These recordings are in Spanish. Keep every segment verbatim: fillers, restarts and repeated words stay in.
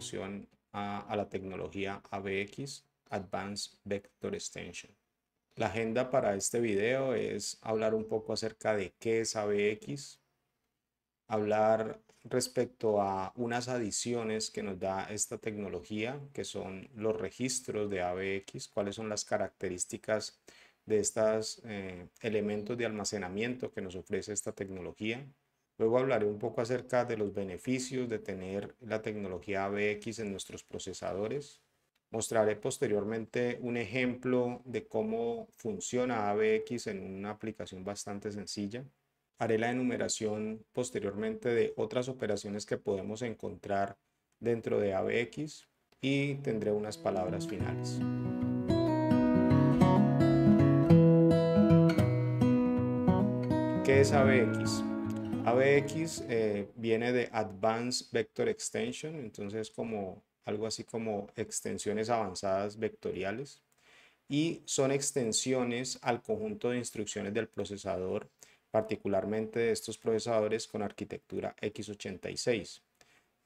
introducción a, a la tecnología A V X, Advanced Vector Extension. La agenda para este video es hablar un poco acerca de qué es A V X, hablar respecto a unas adiciones que nos da esta tecnología, que son los registros de A V X, cuáles son las características de estos eh, elementos de almacenamiento que nos ofrece esta tecnología. Luego hablaré un poco acerca de los beneficios de tener la tecnología A V X en nuestros procesadores. Mostraré posteriormente un ejemplo de cómo funciona A V X en una aplicación bastante sencilla. Haré la enumeración posteriormente de otras operaciones que podemos encontrar dentro de A V X y tendré unas palabras finales. ¿Qué es A V X? A V X eh, viene de Advanced Vector Extension, entonces como algo así como extensiones avanzadas vectoriales, y son extensiones al conjunto de instrucciones del procesador, particularmente de estos procesadores con arquitectura X ochenta y seis.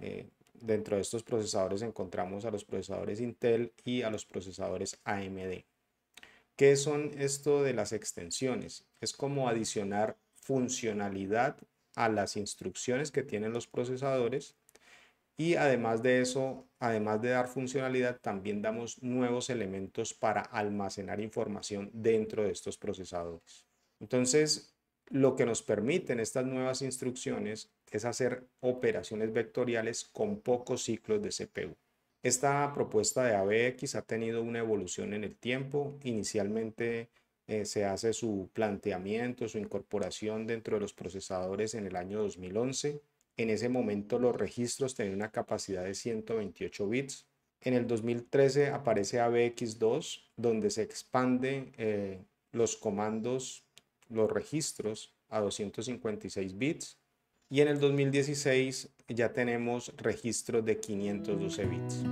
Eh, dentro de estos procesadores encontramos a los procesadores Intel y a los procesadores A M D. ¿Qué son esto de las extensiones? Es como adicionar funcionalidad a las instrucciones que tienen los procesadores, y además de eso, además de dar funcionalidad, también damos nuevos elementos para almacenar información dentro de estos procesadores. Entonces, lo que nos permiten estas nuevas instrucciones es hacer operaciones vectoriales con pocos ciclos de C P U. Esta propuesta de A V X ha tenido una evolución en el tiempo. Inicialmente eh, se hace su planteamiento, su incorporación dentro de los procesadores en el año dos mil once. En ese momento los registros tenían una capacidad de ciento veintiocho bits. En el dos mil trece aparece A V X dos, donde se expande eh, los comandos los registros a doscientos cincuenta y seis bits, y en el dos mil dieciséis ya tenemos registros de quinientos doce bits.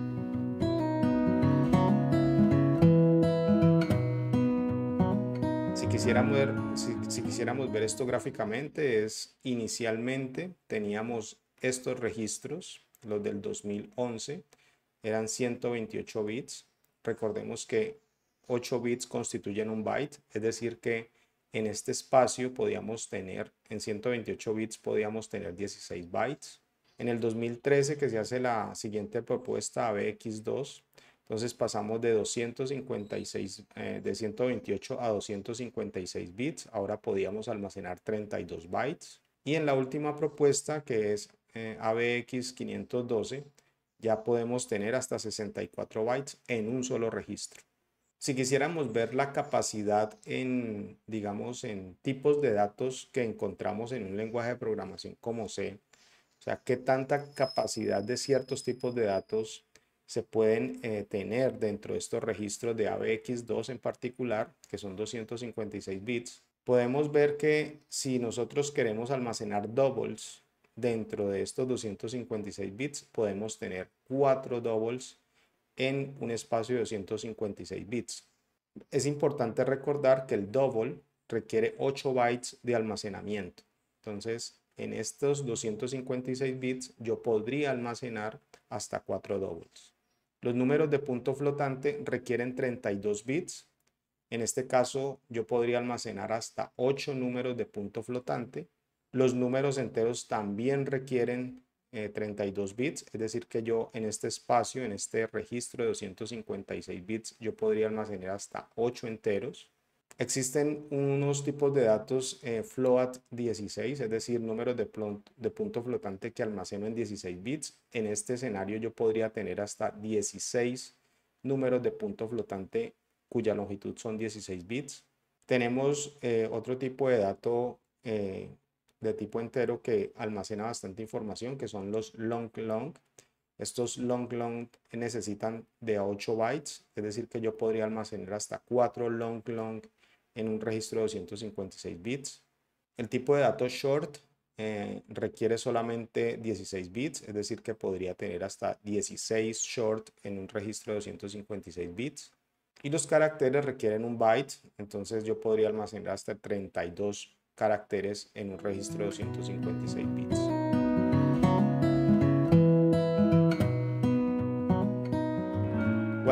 Si quisiéramos ver, si, si quisiéramos ver esto gráficamente, es inicialmente teníamos estos registros, los del dos mil once, eran ciento veintiocho bits. Recordemos que ocho bits constituyen un byte, es decir que en este espacio podíamos tener, en ciento veintiocho bits podíamos tener dieciséis bytes. En el dos mil trece que se hace la siguiente propuesta A V X dos, entonces pasamos de, doscientos cincuenta y seis, eh, de ciento veintiocho a doscientos cincuenta y seis bits, ahora podíamos almacenar treinta y dos bytes. Y en la última propuesta que es eh, A V X quinientos doce, ya podemos tener hasta sesenta y cuatro bytes en un solo registro. Si quisiéramos ver la capacidad en, digamos, en tipos de datos que encontramos en un lenguaje de programación como C, o sea, qué tanta capacidad de ciertos tipos de datos se pueden eh, tener dentro de estos registros de A V X dos en particular, que son doscientos cincuenta y seis bits, podemos ver que si nosotros queremos almacenar doubles dentro de estos doscientos cincuenta y seis bits, podemos tener cuatro doubles en un espacio de doscientos cincuenta y seis bits. Es importante recordar que el double requiere ocho bytes de almacenamiento. Entonces, en estos doscientos cincuenta y seis bits yo podría almacenar hasta cuatro doubles. Los números de punto flotante requieren treinta y dos bits. En este caso, yo podría almacenar hasta ocho números de punto flotante. Los números enteros también requieren Eh, treinta y dos bits, es decir que yo en este espacio, en este registro de doscientos cincuenta y seis bits, yo podría almacenar hasta ocho enteros. Existen unos tipos de datos eh, float dieciséis, es decir, números de, de punto flotante que almaceno en dieciséis bits. En este escenario yo podría tener hasta dieciséis números de punto flotante cuya longitud son dieciséis bits. Tenemos eh, otro tipo de dato eh, de tipo entero que almacena bastante información, que son los long long. Estos long long necesitan de ocho bytes, es decir que yo podría almacenar hasta cuatro long long en un registro de doscientos cincuenta y seis bits. El tipo de datos short eh, requiere solamente dieciséis bits, es decir que podría tener hasta dieciséis short en un registro de doscientos cincuenta y seis bits. Y los caracteres requieren un byte, entonces yo podría almacenar hasta treinta y dos caracteres en un registro de doscientos cincuenta y seis bits.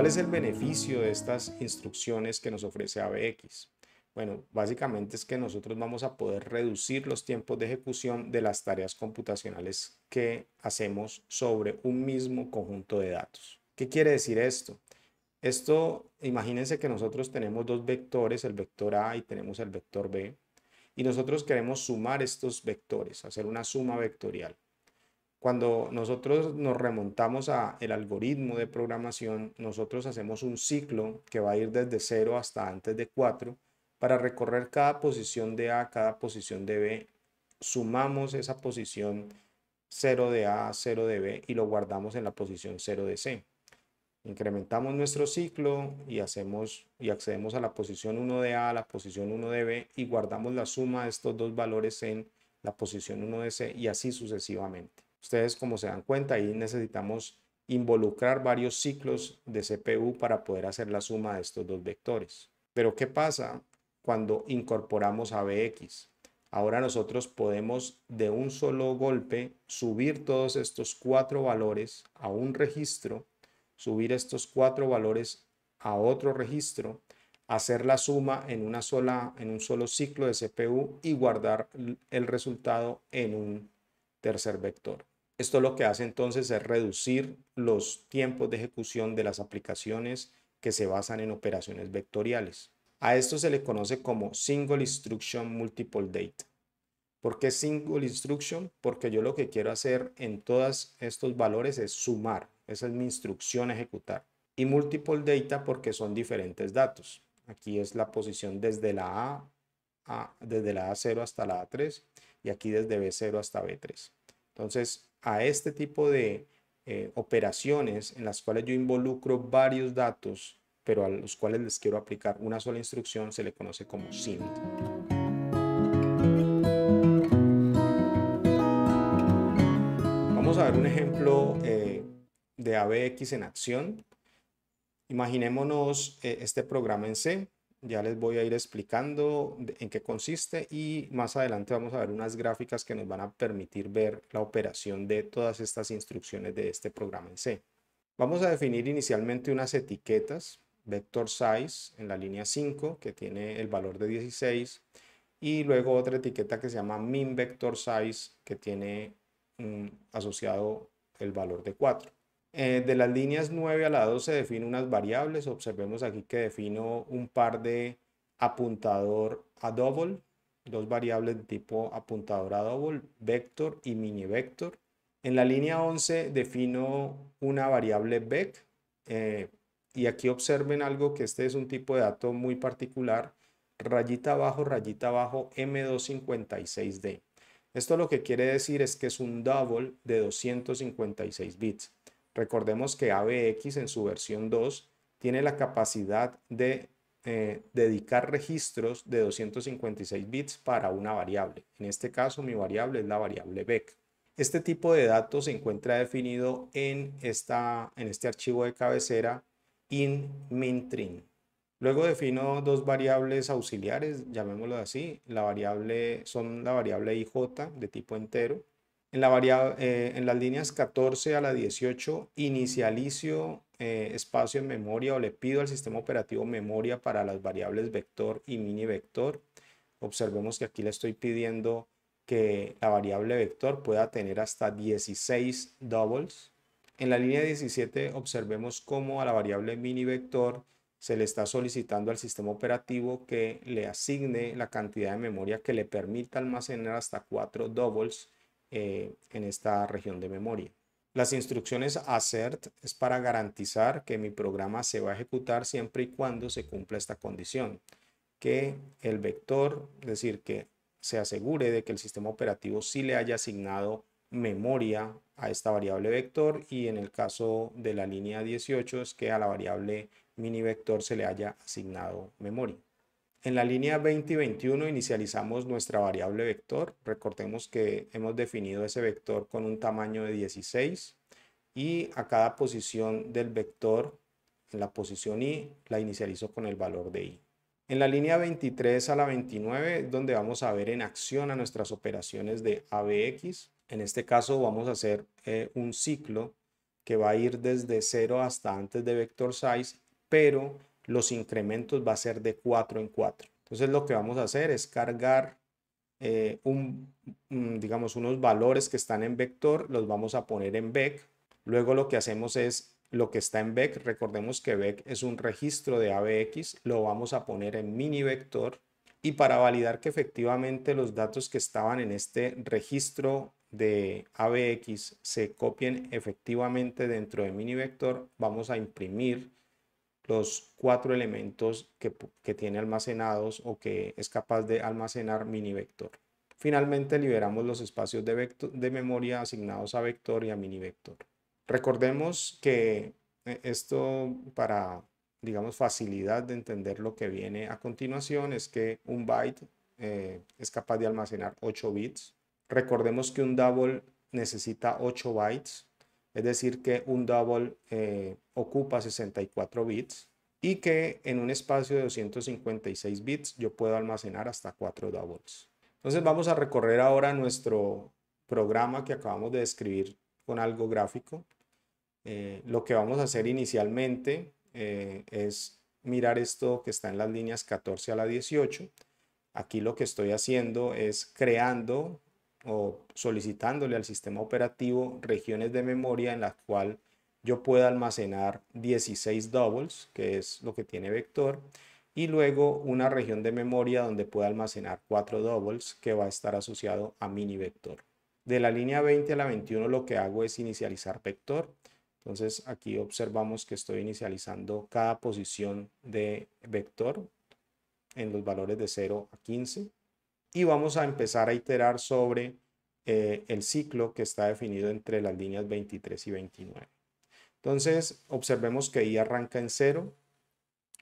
¿Cuál es el beneficio de estas instrucciones que nos ofrece A V X? Bueno, básicamente es que nosotros vamos a poder reducir los tiempos de ejecución de las tareas computacionales que hacemos sobre un mismo conjunto de datos. ¿Qué quiere decir esto? Esto, imagínense que nosotros tenemos dos vectores, el vector A y tenemos el vector B, y nosotros queremos sumar estos vectores, hacer una suma vectorial. Cuando nosotros nos remontamos al algoritmo de programación, nosotros hacemos un ciclo que va a ir desde cero hasta antes de cuatro, para recorrer cada posición de A, cada posición de B, sumamos esa posición cero de A, cero de B y lo guardamos en la posición cero de C. Incrementamos nuestro ciclo y, hacemos, y accedemos a la posición uno de A, a la posición uno de B y guardamos la suma de estos dos valores en la posición uno de C y así sucesivamente. Ustedes, como se dan cuenta, ahí necesitamos involucrar varios ciclos de C P U para poder hacer la suma de estos dos vectores. Pero ¿qué pasa cuando incorporamos A V X? Ahora nosotros podemos de un solo golpe subir todos estos cuatro valores a un registro, subir estos cuatro valores a otro registro, hacer la suma en, una sola, en un solo ciclo de C P U y guardar el resultado en un tercer vector. Esto lo que hace entonces es reducir los tiempos de ejecución de las aplicaciones que se basan en operaciones vectoriales. A esto se le conoce como Single Instruction Multiple Data. ¿Por qué Single Instruction? Porque yo lo que quiero hacer en todos estos valores es sumar. Esa es mi instrucción a ejecutar. Y Multiple Data porque son diferentes datos. Aquí es la posición desde la A, a desde la A cero hasta la A tres y aquí desde B cero hasta B tres. Entonces, a este tipo de eh, operaciones en las cuales yo involucro varios datos, pero a los cuales les quiero aplicar una sola instrucción, se le conoce como S I M D. Vamos a ver un ejemplo eh, de A V X en acción. Imaginémonos eh, este programa en C. Ya les voy a ir explicando de, en qué consiste y más adelante vamos a ver unas gráficas que nos van a permitir ver la operación de todas estas instrucciones de este programa en C. Vamos a definir inicialmente unas etiquetas, vector size en la línea cinco que tiene el valor de dieciséis y luego otra etiqueta que se llama min vector size que tiene asociado el valor de cuatro. Eh, de las líneas nueve a la doce defino unas variables. Observemos aquí que defino un par de apuntador a double, dos variables de tipo apuntador a double, vector y mini vector. En la línea once defino una variable vec eh, y aquí observen algo que este es un tipo de dato muy particular, rayita abajo, rayita abajo M doscientos cincuenta y seis D. Esto lo que quiere decir es que es un double de doscientos cincuenta y seis bits. Recordemos que A V X en su versión dos tiene la capacidad de eh, dedicar registros de doscientos cincuenta y seis bits para una variable. En este caso mi variable es la variable vec. Este tipo de datos se encuentra definido en, esta, en este archivo de cabecera in min_trim. Luego defino dos variables auxiliares, llamémoslo así, la variable, son la variable I J de tipo entero. En, la variable, eh, en las líneas catorce a la dieciocho inicializo eh, espacio en memoria o le pido al sistema operativo memoria para las variables vector y mini vector. Observemos que aquí le estoy pidiendo que la variable vector pueda tener hasta dieciséis doubles. En la línea diecisiete observemos cómo a la variable mini vector se le está solicitando al sistema operativo que le asigne la cantidad de memoria que le permita almacenar hasta cuatro doubles eh, en esta región de memoria. Las instrucciones assert es para garantizar que mi programa se va a ejecutar siempre y cuando se cumpla esta condición, que el vector, es decir, que se asegure de que el sistema operativo sí le haya asignado memoria a esta variable vector y en el caso de la línea dieciocho es que a la variable mini vector se le haya asignado memoria. En la línea veinte y veintiuno inicializamos nuestra variable vector. Recordemos que hemos definido ese vector con un tamaño de dieciséis y a cada posición del vector, en la posición i, la inicializo con el valor de i. En la línea veintitrés a la veintinueve es donde vamos a ver en acción a nuestras operaciones de A V X. En este caso vamos a hacer eh, un ciclo que va a ir desde cero hasta antes de vector size, pero los incrementos va a ser de cuatro en cuatro. Entonces lo que vamos a hacer es cargar eh, un, digamos, unos valores que están en vector, los vamos a poner en vec. Luego lo que hacemos es lo que está en vec, recordemos que vec es un registro de A V X, lo vamos a poner en mini vector, y para validar que efectivamente los datos que estaban en este registro de A V X se copien efectivamente dentro de mini vector, vamos a imprimir los cuatro elementos que, que tiene almacenados o que es capaz de almacenar mini vector. Finalmente liberamos los espacios de, vector, de memoria asignados a vector y a mini vector. Recordemos que esto, para, digamos, facilidad de entender lo que viene a continuación, es que un byte eh, es capaz de almacenar ocho bits. Recordemos que un double necesita ocho bytes, es decir que un double eh, ocupa sesenta y cuatro bits, y que en un espacio de doscientos cincuenta y seis bits yo puedo almacenar hasta cuatro doubles. Entonces vamos a recorrer ahora nuestro programa que acabamos de describir con algo gráfico. Eh, lo que vamos a hacer inicialmente eh, es mirar esto que está en las líneas catorce a la dieciocho. Aquí lo que estoy haciendo es creando o solicitándole al sistema operativo regiones de memoria en las cuales yo pueda almacenar dieciséis doubles, que es lo que tiene vector, y luego una región de memoria donde pueda almacenar cuatro doubles, que va a estar asociado a mini vector. De la línea veinte a la veintiuno lo que hago es inicializar vector. Entonces aquí observamos que estoy inicializando cada posición de vector en los valores de cero a quince. Y vamos a empezar a iterar sobre eh, el ciclo que está definido entre las líneas veintitrés y veintinueve. Entonces observemos que i arranca en cero.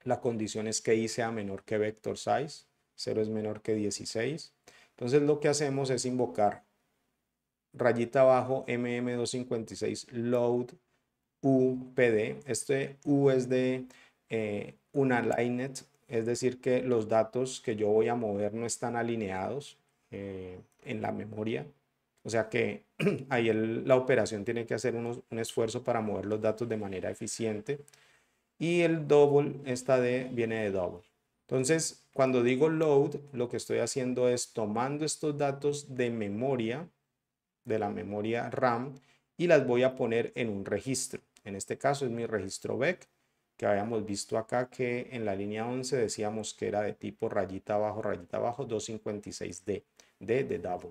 La condición es que i sea menor que vector size. cero es menor que dieciséis. Entonces lo que hacemos es invocar rayita abajo mm dos cincuenta y seis load u p d. Este u es de eh, un aligned, es decir que los datos que yo voy a mover no están alineados eh, en la memoria, o sea que ahí el, la operación tiene que hacer unos, un esfuerzo para mover los datos de manera eficiente. Y el double, esta d viene de double. Entonces cuando digo load, lo que estoy haciendo es tomando estos datos de memoria, de la memoria RAM, y las voy a poner en un registro. En este caso es mi registro vec, que habíamos visto acá que en la línea once decíamos que era de tipo rayita abajo, rayita abajo, doscientos cincuenta y seis D, D de double.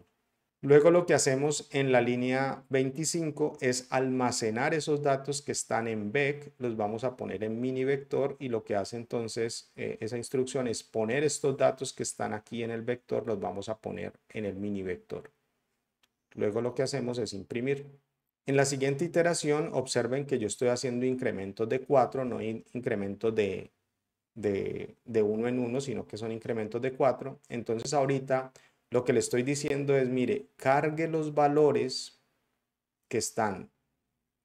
Luego lo que hacemos en la línea veinticinco es almacenar esos datos que están en vec, los vamos a poner en mini vector, y lo que hace entonces eh, esa instrucción es poner estos datos que están aquí en el vector, los vamos a poner en el mini vector. Luego lo que hacemos es imprimir. En la siguiente iteración observen que yo estoy haciendo incrementos de cuatro, no incrementos de, de, de uno en uno, sino que son incrementos de cuatro. Entonces ahorita lo que le estoy diciendo es, mire, cargue los valores que están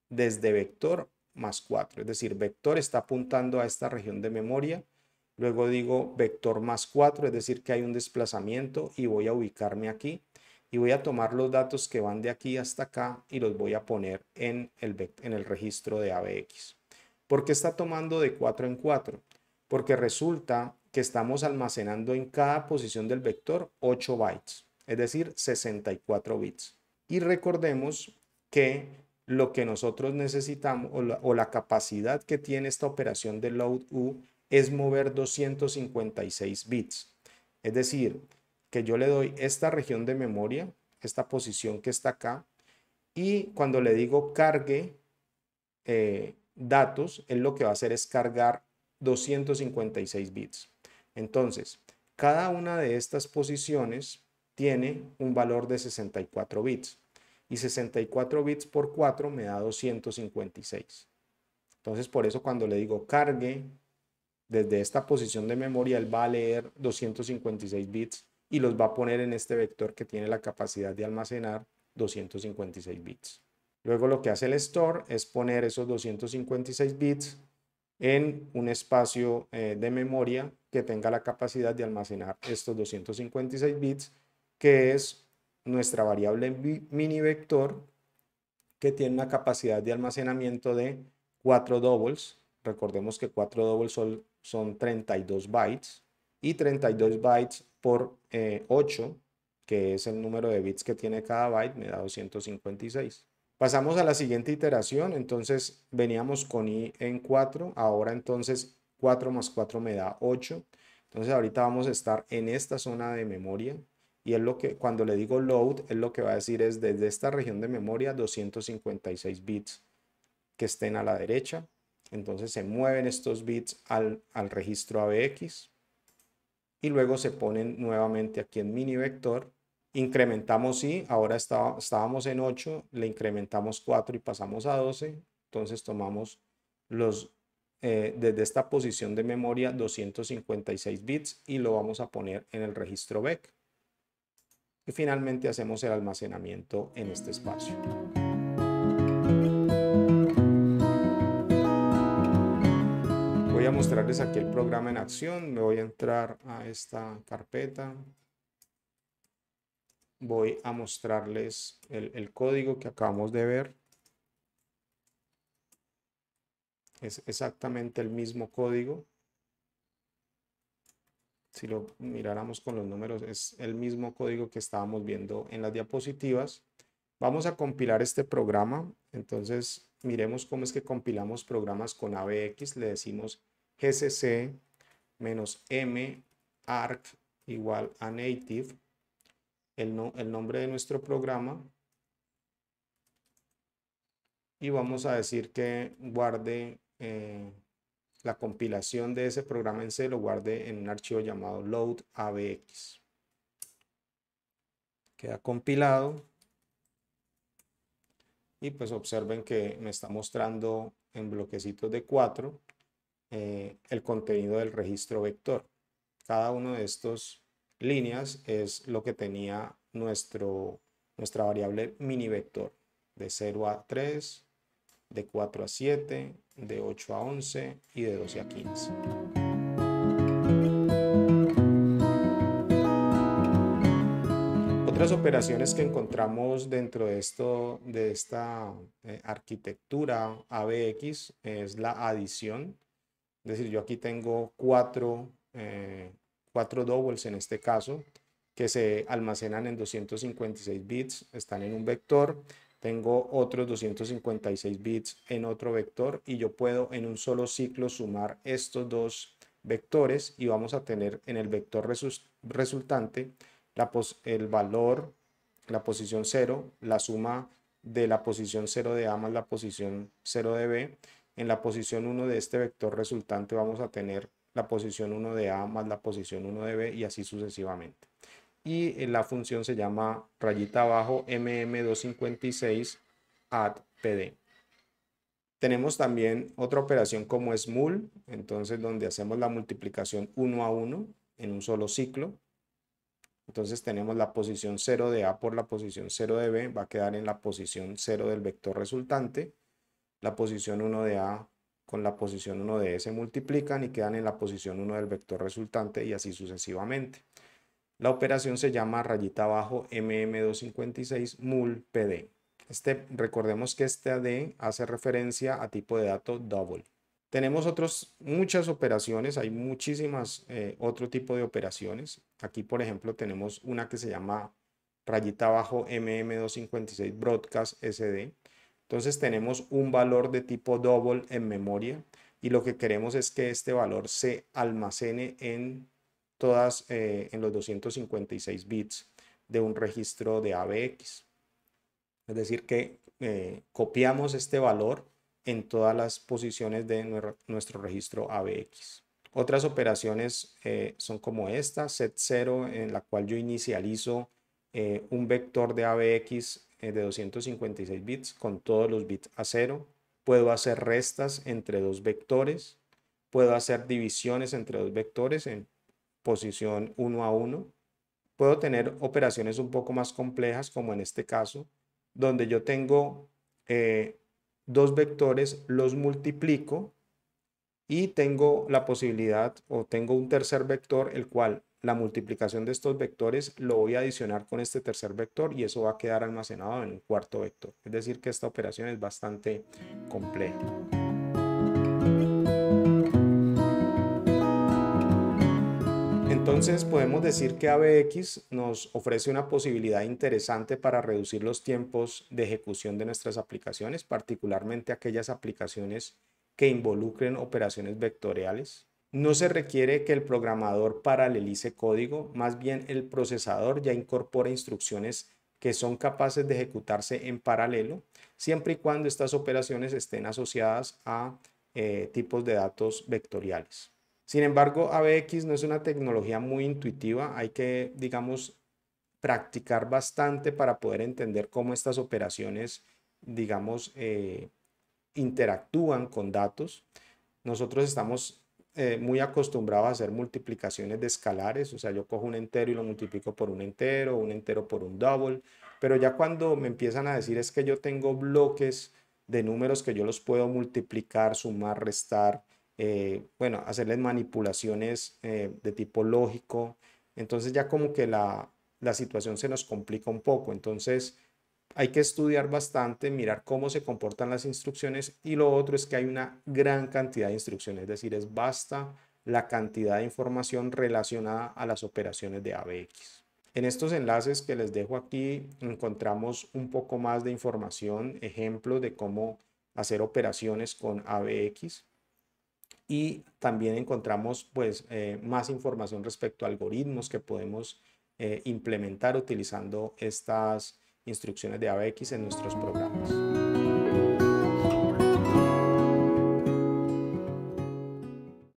desde vector más cuatro. Es decir, vector está apuntando a esta región de memoria. Luego digo vector más cuatro, es decir que hay un desplazamiento, y voy a ubicarme aquí. Y voy a tomar los datos que van de aquí hasta acá y los voy a poner en el, en el registro de A V X. ¿Por qué está tomando de cuatro en cuatro? Porque resulta que estamos almacenando en cada posición del vector ocho bytes, es decir, sesenta y cuatro bits. Y recordemos que lo que nosotros necesitamos, o la, o la capacidad que tiene esta operación de load U, es mover doscientos cincuenta y seis bits. Es decir, que yo le doy esta región de memoria, esta posición que está acá, y cuando le digo cargue eh, datos, él lo que va a hacer es cargar doscientos cincuenta y seis bits. Entonces, cada una de estas posiciones tiene un valor de sesenta y cuatro bits, y sesenta y cuatro bits por cuatro me da doscientos cincuenta y seis. Entonces, por eso cuando le digo cargue, desde esta posición de memoria, él va a leer doscientos cincuenta y seis bits, y los va a poner en este vector que tiene la capacidad de almacenar doscientos cincuenta y seis bits. Luego lo que hace el store es poner esos doscientos cincuenta y seis bits en un espacio eh, de memoria que tenga la capacidad de almacenar estos doscientos cincuenta y seis bits, que es nuestra variable mini vector, que tiene una capacidad de almacenamiento de cuatro doubles. Recordemos que cuatro doubles son, son treinta y dos bytes y treinta y dos bytes por eh, ocho, que es el número de bits que tiene cada byte, me da doscientos cincuenta y seis. Pasamos a la siguiente iteración, entonces veníamos con i en cuatro, ahora entonces cuatro más cuatro me da ocho. Entonces ahorita vamos a estar en esta zona de memoria y es lo que cuando le digo load, es lo que va a decir es desde esta región de memoria doscientos cincuenta y seis bits que estén a la derecha. Entonces se mueven estos bits al, al registro A V X y luego se ponen nuevamente aquí en mini vector. Incrementamos i, ahora está, estábamos en ocho, le incrementamos cuatro y pasamos a doce. Entonces tomamos los eh, desde esta posición de memoria doscientos cincuenta y seis bits y lo vamos a poner en el registro B E C. Y finalmente hacemos el almacenamiento en este espacio. Voy a mostrarles aquí el programa en acción. Me voy a entrar a esta carpeta. Voy a mostrarles el, el código que acabamos de ver. Es exactamente el mismo código. Si lo miráramos con los números, es el mismo código que estábamos viendo en las diapositivas. Vamos a compilar este programa. Entonces, miremos cómo es que compilamos programas con A V X. Le decimos gcc menos m arc igual a native, el, no, el nombre de nuestro programa, y vamos a decir que guarde eh, la compilación de ese programa en C, lo guarde en un archivo llamado load A V X. Queda compilado y pues observen que me está mostrando en bloquecitos de cuatro eh, el contenido del registro vector. Cada uno de estos líneas es lo que tenía nuestro, nuestra variable mini vector, de cero a tres, de cuatro a siete, de ocho a once y de doce a quince. Otras operaciones que encontramos dentro de, esto, de esta eh, arquitectura A V X es la adición. Es decir, yo aquí tengo cuatro eh, cuatro doubles en este caso, que se almacenan en doscientos cincuenta y seis bits, están en un vector, tengo otros doscientos cincuenta y seis bits en otro vector y yo puedo en un solo ciclo sumar estos dos vectores y vamos a tener en el vector resultante la el valor, la posición cero, la suma de la posición cero de A más la posición cero de B. En la posición uno de este vector resultante vamos a tener la posición uno de A más la posición uno de B y así sucesivamente. Y la función se llama rayita abajo mm dos cincuenta y seis add P D. Tenemos también otra operación como es mul, entonces donde hacemos la multiplicación uno a uno en un solo ciclo. Entonces tenemos la posición cero de A por la posición cero de B, va a quedar en la posición cero del vector resultante. La posición uno de A con la posición uno de E se multiplican y quedan en la posición uno del vector resultante y así sucesivamente. La operación se llama rayita abajo mm dos cincuenta y seis mul P D. Este, recordemos que este A D hace referencia a tipo de dato double. Tenemos otros, muchas operaciones, hay muchísimas eh, otro tipo de operaciones. Aquí por ejemplo tenemos una que se llama rayita abajo mm dos cincuenta y seis broadcast S D. Entonces tenemos un valor de tipo double en memoria y lo que queremos es que este valor se almacene en, todas, eh, en los doscientos cincuenta y seis bits de un registro de A V X. Es decir que eh, copiamos este valor en todas las posiciones de nuestro registro A V X. Otras operaciones eh, son como esta, set cero, en la cual yo inicializo eh, un vector de A V X de doscientos cincuenta y seis bits con todos los bits a cero. Puedo hacer restas entre dos vectores, puedo hacer divisiones entre dos vectores en posición uno a uno. Puedo tener operaciones un poco más complejas como en este caso, donde yo tengo eh, dos vectores, los multiplico y tengo la posibilidad o tengo un tercer vector el cual la multiplicación de estos vectores lo voy a adicionar con este tercer vector y eso va a quedar almacenado en el cuarto vector. Es decir que esta operación es bastante compleja. Entonces podemos decir que A V X nos ofrece una posibilidad interesante para reducir los tiempos de ejecución de nuestras aplicaciones, particularmente aquellas aplicaciones que involucren operaciones vectoriales. No se requiere que el programador paralelice código, más bien el procesador ya incorpora instrucciones que son capaces de ejecutarse en paralelo, siempre y cuando estas operaciones estén asociadas a eh, tipos de datos vectoriales. Sin embargo, A V X no es una tecnología muy intuitiva, hay que, digamos, practicar bastante para poder entender cómo estas operaciones, digamos, eh, interactúan con datos. Nosotros estamos Eh, muy acostumbrado a hacer multiplicaciones de escalares, o sea, yo cojo un entero y lo multiplico por un entero, un entero por un double, pero ya cuando me empiezan a decir es que yo tengo bloques de números que yo los puedo multiplicar, sumar, restar, eh, bueno, hacerles manipulaciones eh, de tipo lógico, entonces ya como que la, la situación se nos complica un poco, entonces hay que estudiar bastante, mirar cómo se comportan las instrucciones y lo otro es que hay una gran cantidad de instrucciones, es decir, es vasta la cantidad de información relacionada a las operaciones de A V X. En estos enlaces que les dejo aquí encontramos un poco más de información, ejemplos de cómo hacer operaciones con A V X y también encontramos pues eh, más información respecto a algoritmos que podemos eh, implementar utilizando estas instrucciones de A V X en nuestros programas.